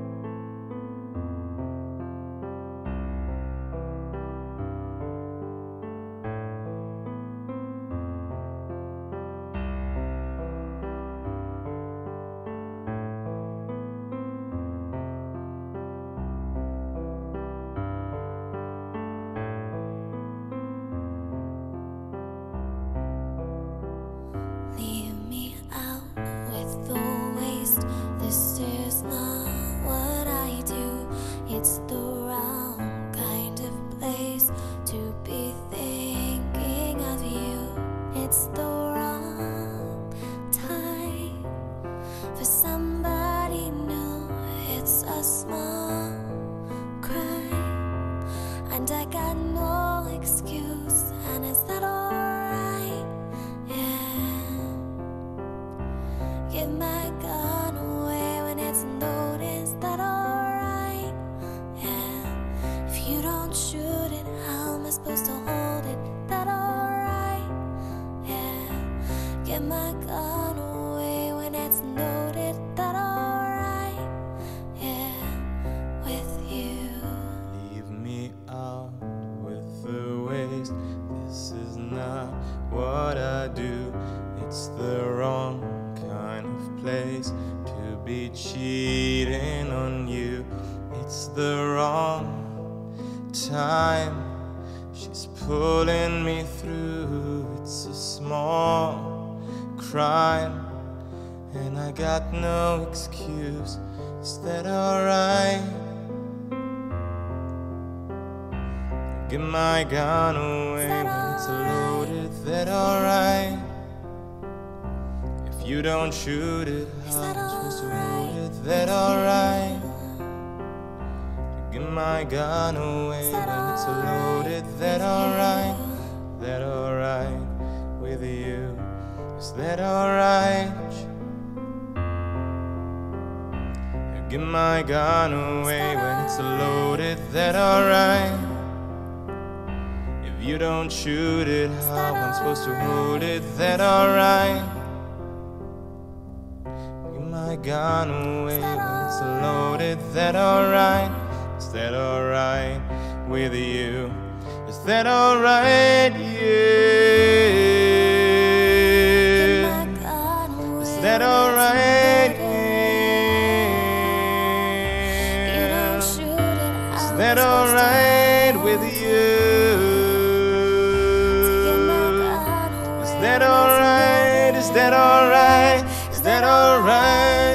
It's the wrong kind of place to be thinking of you. It's the wrong time for somebody new. It's a small crime, and I got no excuse. And is that alright? Yeah, give my gun away when it's loaded. Is that alright? Shoot it, how am I supposed to hold it? That alright? Yeah, get my gun away when it's loaded. That alright? Yeah, with you. Leave me out with the waste. This is not what I do. It's the wrong kind of place to be cheating on you. It's the wrong time, she's pulling me through. It's a small crime, and I got no excuse. Is that alright? Get my gun away when it's loaded. Is that alright? If you don't shoot it, how am I supposed to hold it? Is that alright? Give my gun away when it's loaded. That alright? That alright with you? Is that alright? Give my gun away when it's loaded. That alright? If you don't shoot it, how am I supposed to hold it? That alright? Give my gun away when it's loaded. That alright? Is that alright with you? Is that alright, yeah? Is that alright, yeah? Is that alright with you? Is that alright? Is that alright? Is that alright?